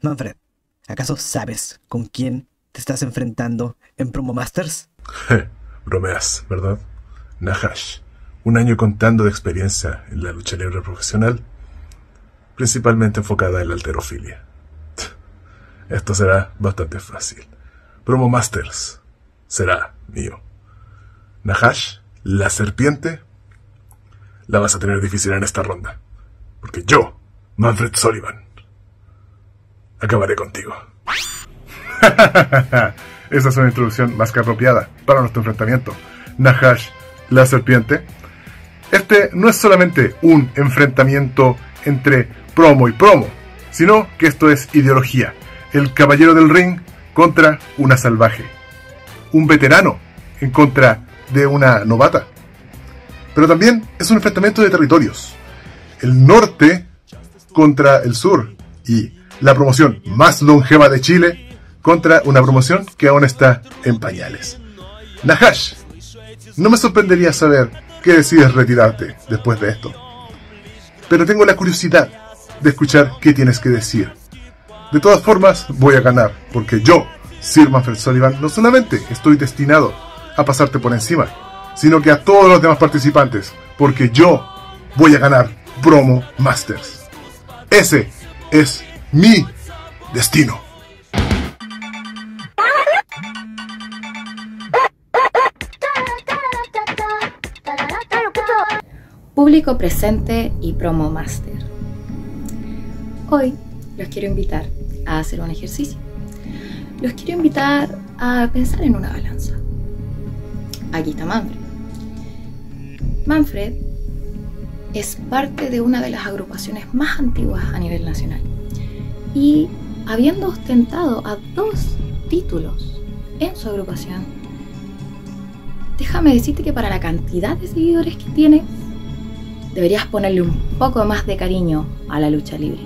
Manfred, ¿acaso sabes con quién te estás enfrentando en PromoMasters? Bromeas, ¿verdad? Najash, un año contando de experiencia en la lucha libre profesional, principalmente enfocada en la halterofilia. Esto será bastante fácil. PromoMasters será mío. Najash, la serpiente, la vas a tener difícil en esta ronda, porque yo, Manfred Sullivan, acabaré contigo. Esa es una introducción más que apropiada para nuestro enfrentamiento. Najash, la serpiente. Este no es solamente un enfrentamiento entre promo y promo, sino que esto es ideología. El caballero del ring contra una salvaje. Un veterano en contra de una novata. Pero también es un enfrentamiento de territorios. El norte contra el sur y la promoción más longeva de Chile contra una promoción que aún está en pañales. Najash, no me sorprendería saber que decides retirarte después de esto, pero tengo la curiosidad de escuchar qué tienes que decir. De todas formas, voy a ganar, porque yo, Sir Manfred Sullivan, no solamente estoy destinado a pasarte por encima, sino que a todos los demás participantes, porque yo voy a ganar PromoMasters. Ese es mi destino. Público presente y PromoMaster. Hoy los quiero invitar a hacer un ejercicio. Los quiero invitar a pensar en una balanza. Aquí está Manfred. Manfred es parte de una de las agrupaciones más antiguas a nivel nacional. Y habiendo ostentado a 2 títulos en su agrupación, déjame decirte que para la cantidad de seguidores que tienes, deberías ponerle un poco más de cariño a la lucha libre.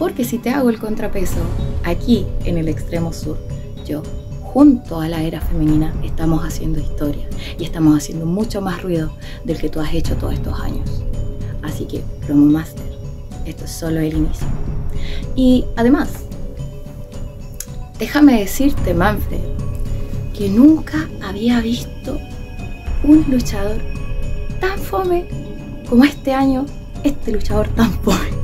Porque si te hago el contrapeso, aquí en el extremo sur, yo, junto a la era femenina, estamos haciendo historia. Y estamos haciendo mucho más ruido del que tú has hecho todos estos años. Así que, PromoMaster, esto es solo el inicio. Y además, déjame decirte, Manfred, que nunca había visto un luchador tan fome como este año, este luchador tan pobre.